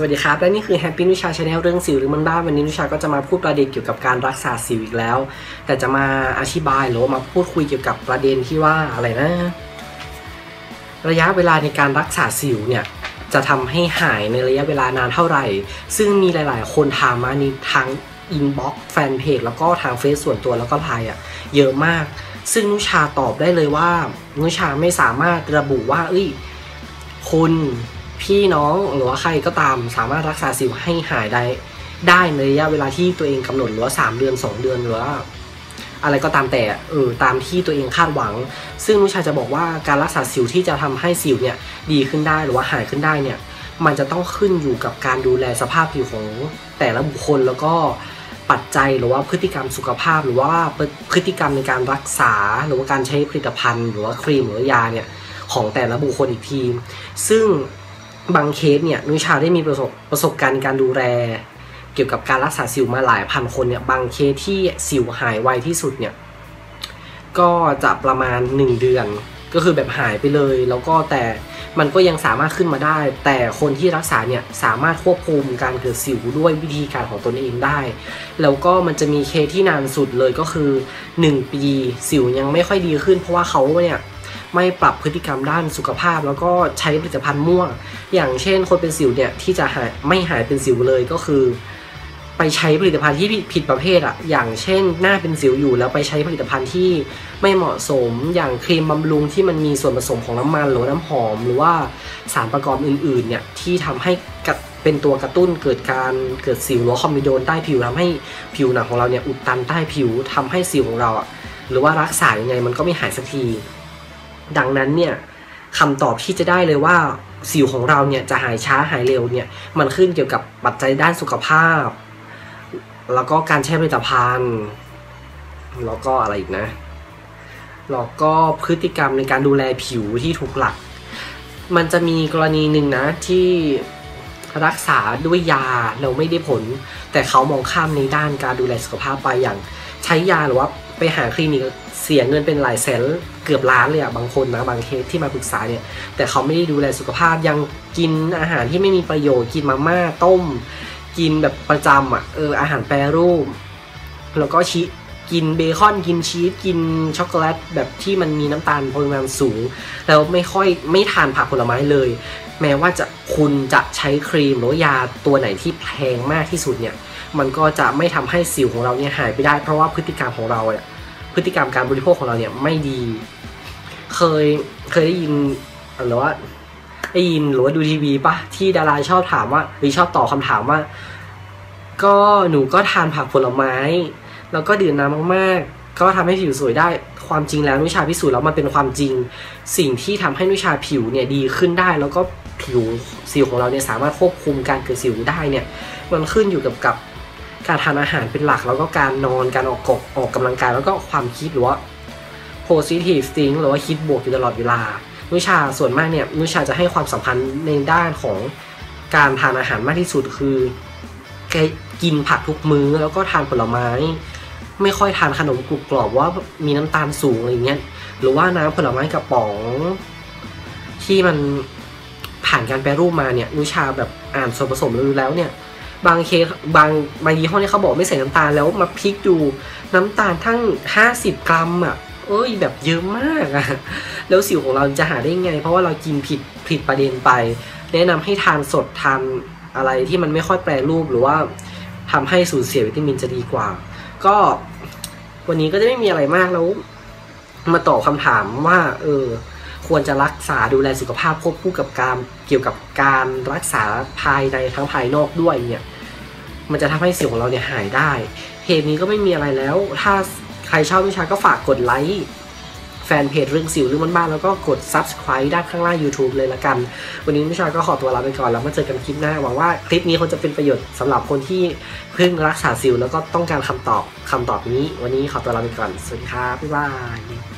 สวัสดีครับและนี่คือ Happy นุชา Channel เรื่องสิวหรือมันบ้าวันนี้นุชาก็จะมาพูดประเด็นเกี่ยวกับการรักษาสิวอีกแล้วแต่จะมาอธิบายหรือมาพูดคุยเกี่ยวกับประเด็นที่ว่าอะไรนะระยะเวลาในการรักษาสิวเนี่ยจะทำให้หายในระยะเวลานานเท่าไหร่ซึ่งมีหลายๆคนถามมาในทางอินบ็อกซ์แฟนเพจแล้วก็ทางเฟซส่วนตัวแล้วก็ไลน์เยอะมากซึ่งนุชาตอบได้เลยว่านุชาไม่สามารถระบุว่าคุณพี่น้องหรือว่าใครก็ตามสามารถรักษาสิวให้หายได้ในระยะเวลาที่ตัวเองกำหนดหรือว่า3เดือน2เดือนหรือว่าอะไรก็ตามแต่ตามที่ตัวเองคาดหวังซึ่งนุชาจะบอกว่าการรักษาสิวที่จะทำให้สิวเนี่ยดีขึ้นได้หรือว่าหายขึ้นได้เนี่ยมันจะต้องขึ้นอยู่กับการดูแลสภาพผิวของแต่ละบุคคลแล้วก็ปัจจัยหรือว่าพฤติกรรมสุขภาพหรือว่าพฤติกรรมในการรักษาหรือว่าการใช้ผลิตภัณฑ์หรือว่าครีมหรือยาเนี่ยของแต่ละบุคคลอีกทีซึ่งบางเคสเนี่ยนุชาได้มีประสบการณ์การดูแลเกี่ยวกับการรักษาสิวมาหลายพันคนเนี่ยบางเคสที่สิวหายไวที่สุดเนี่ยก็จะประมาณ1เดือนก็คือแบบหายไปเลยแล้วก็แต่มันก็ยังสามารถขึ้นมาได้แต่คนที่รักษาเนี่ยสามารถควบคุมการเกิดสิวด้วยวิธีการของตนเองได้แล้วก็มันจะมีเคสที่นานสุดเลยก็คือ1ปีสิวยังไม่ค่อยดีขึ้นเพราะว่าเขาเนี่ยไม่ปรับพฤติกรรมด้านสุขภาพแล้วก็ใช้ผลิตภัณฑ์มั่วอย่างเช่นคนเป็นสิวเนี่ยที่จะหายไม่หายเป็นสิวเลยก็คือไปใช้ผลิตภัณฑ์ที่ผิดประเภทอย่างเช่นหน้าเป็นสิวอยู่แล้วไปใช้ผลิตภัณฑ์ที่ไม่เหมาะสมอย่างครีมบำรุงที่มันมีส่วนผสมของน้ำมันหรือน้ำหอมหรือว่าสารประกอบอื่นๆเนี่ยที่ทำให้เป็นตัวกระตุ้นเกิดสิวหรือคอมมิโดนใต้ผิวทำให้ผิวหนังของเราเนี่ยอุดตันใต้ผิวทำให้สิวของเราหรือว่ารักษายังไงมันก็ไม่หายสักทีดังนั้นเนี่ยคำตอบที่จะได้เลยว่าสิวของเราเนี่ยจะหายช้าหายเร็วเนี่ยมันขึ้นเกี่ยวกับปัจจัยด้านสุขภาพแล้วก็การใช้ผลิตภัณฑ์แล้วก็อะไรอีกนะแล้วก็พฤติกรรมในการดูแลผิวที่ถูกหลักมันจะมีกรณีหนึ่งนะที่รักษาด้วยยาเราไม่ได้ผลแต่เขามองข้ามในด้านการดูแลสุขภาพไปอย่างใช้ยาหรือว่าไปหาคลินิกเสียเงินเป็นหลายแสนเกือบล้านเลยบางคนนะบางเคสที่มาปรึกษาเนี่ยแต่เขาไม่ได้ดูแลสุขภาพยังกินอาหารที่ไม่มีประโยชน์กินมาม่าต้มกินแบบประจำอาหารแปรรูปแล้วก็กินเบคอนกินชีสกินช็อกโกแลตแบบที่มันมีน้ำตาลปริมาณสูงแล้วไม่ทานผักผลไม้เลยแม้ว่าคุณจะใช้ครีมหรือยาตัวไหนที่แพงมากที่สุดเนี่ยมันก็จะไม่ทำให้สิวของเราเนี่ยหายไปได้เพราะว่าพฤติกรรมของเราเนี่ยพฤติกรรมการบริโภคของเราเนี่ยไม่ดีเคยได้ยินหรือว่าได้ยินหรือว่าดูทีวีปะที่ดาราชอบถามว่าหรือชอบตอบคำถามว่าก็หนูก็ทานผักผลไม้แล้วก็ดื่มน้ำมากๆก็ทำให้ผิวสวยได้ความจริงแล้วนุชาพิสูจน์แล้วมันเป็นความจริงสิ่งที่ทำให้นุชาผิวเนี่ยดีขึ้นได้แล้วก็ผิวสิวของเราเนี่ยสามารถควบคุมการเกิดสิวได้เนี่ยมันขึ้นอยู่กับการทานอาหารเป็นหลักแล้วก็การนอนการออกกำลังกายแล้วก็ความคิดหรือว่า positive think หรือว่าคิดบวกอยู่ตลอดเวลานุชาส่วนมากเนี่ยนุชาจะให้ความสำคัญในด้านของการทานอาหารมากที่สุดคือกินผักทุกมื้อแล้วก็ทานผลไม้ไม่ค่อยทานขนมกรุบกรอบว่ามีน้ำตาลสูงอะไรเงี้ยหรือว่าน้ำผลไม้กระป๋องที่มันผ่านการแปรรูปมาเนี่ยนุชาแบบอ่านส่วนผสมรู้แล้วเนี่ยบางยี่ห้อเนี่ยเขาบอกไม่ใส่น้ำตาลแล้วมาพลิกดูน้ำตาลทั้ง50 กรัมแบบเยอะมากแล้วสิวของเราจะหาได้ไงเพราะว่าเรากินผิดประเด็นไปแนะนำให้ทานสดทานอะไรที่มันไม่ค่อยแปรรูปหรือว่าทำให้สูญเสียวิตามินจะดีกว่าก็วันนี้ก็จะไม่มีอะไรมากแล้วมาตอบคำถามว่าควรจะรักษาดูแลสุขภาพควบคู่กับการเกี่ยวกับการรักษาภายในทั้งภายนอกด้วยเนี่ยมันจะทำให้สิวของเราเนี่ยหายได้เพจนี้ก็ไม่มีอะไรแล้วถ้าใครชอบนุชาก็ฝากกดไลค์แฟนเพจเรื่องสิวเรื่องมันบ้าแล้วก็กด subscribe ด้านข้างล่าง YouTube เลยละกันวันนี้นุชาก็ขอตัวลาไปก่อนแล้วมาเจอกันคลิปหน้าหวังว่าคลิปนี้คงจะเป็นประโยชน์สำหรับคนที่เพิ่งรักษาสิวแล้วก็ต้องการคำตอบนี้วันนี้ขอตัวลาไปก่อนสวัสดีครับบ๊ายบาย